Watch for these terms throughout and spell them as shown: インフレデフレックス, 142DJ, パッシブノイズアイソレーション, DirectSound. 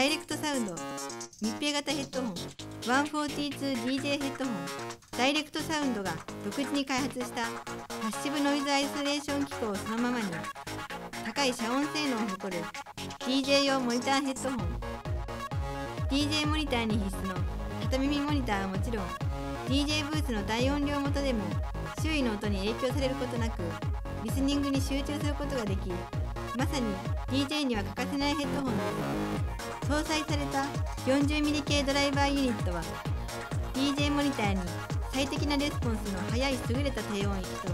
ダイレクトサウンド密閉型ヘッドホン 142DJ ヘッドホンダイレクトサウンドが独自に開発したパッシブノイズアイソレーション機構をそのままに高い遮音性能を誇る DJ 用モニターヘッドホン DJ モニターに必須の片耳モニターはもちろん DJ ブースの大音量元でも周囲の音に影響されることなくリスニングに集中することができまさに DJ には欠かせないヘッドホンです。搭載された 40mm 系ドライバーユニットは DJ モニターに最適なレスポンスの速い優れた低音域と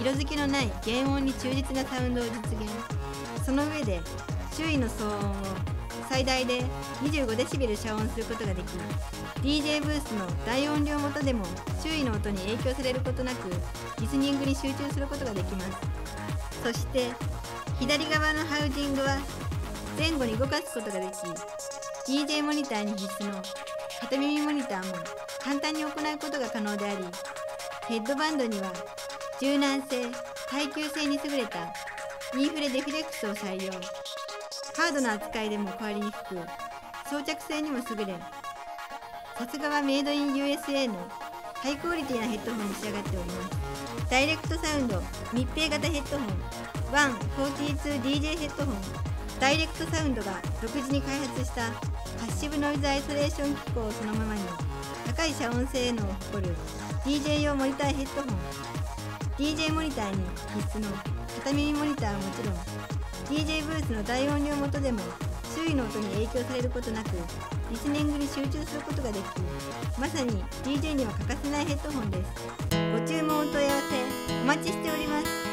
色づけのない原音に忠実なサウンドを実現。その上で周囲の騒音を最大で 25dB 遮音することができ DJ ブースの大音量元でも周囲の音に影響されることなくリスニングに集中することができます。そして左側のハウジングは前後に動かすことができ DJ モニターに必須の片耳モニターも簡単に行うことが可能でありヘッドバンドには柔軟性・耐久性に優れたインフレデフレックスを採用。ハードな扱いでも壊れにくく装着性にも優れさすがはメイドイン USA のハイクオリティなヘッドホンに仕上がっております。ダイレクトサウンド密閉型ヘッドホン142DJ ヘッドホンダイレクトサウンドが独自に開発したパッシブノイズアイソレーション機構をそのままに高い遮音性能を誇る DJ 用モニターヘッドホン DJ モニターに必須の片耳モニターはもちろん DJ ブースの大音量元でも周囲の音に影響されることなくリスニングに集中することができまさに DJ には欠かせないヘッドホンです。ご注文お問い合わせお待ちしております。